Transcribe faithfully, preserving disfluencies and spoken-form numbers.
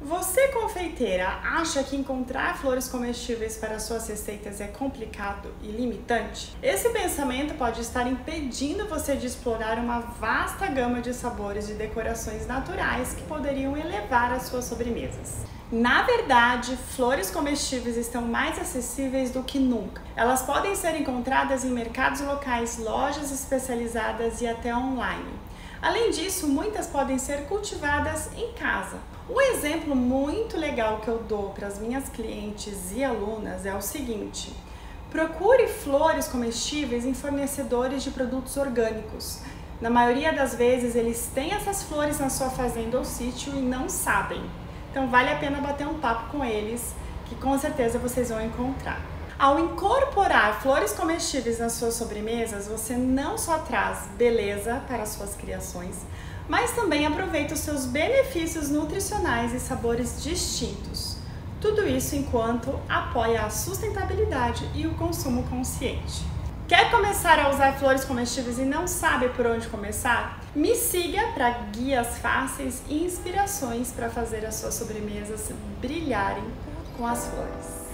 Você, confeiteira, acha que encontrar flores comestíveis para suas receitas é complicado e limitante? Esse pensamento pode estar impedindo você de explorar uma vasta gama de sabores e decorações naturais que poderiam elevar as suas sobremesas. Na verdade, flores comestíveis estão mais acessíveis do que nunca. Elas podem ser encontradas em mercados locais, lojas especializadas e até online. Além disso, muitas podem ser cultivadas em casa. Um exemplo muito legal que eu dou para as minhas clientes e alunas é o seguinte: procure flores comestíveis em fornecedores de produtos orgânicos. Na maioria das vezes, eles têm essas flores na sua fazenda ou sítio e não sabem. Então vale a pena bater um papo com eles, que com certeza vocês vão encontrar. Ao incorporar flores comestíveis nas suas sobremesas, você não só traz beleza para as suas criações, mas também aproveita os seus benefícios nutricionais e sabores distintos. Tudo isso enquanto apoia a sustentabilidade e o consumo consciente. Quer começar a usar flores comestíveis e não sabe por onde começar? Me siga para guias fáceis e inspirações para fazer as suas sobremesas brilharem com as flores.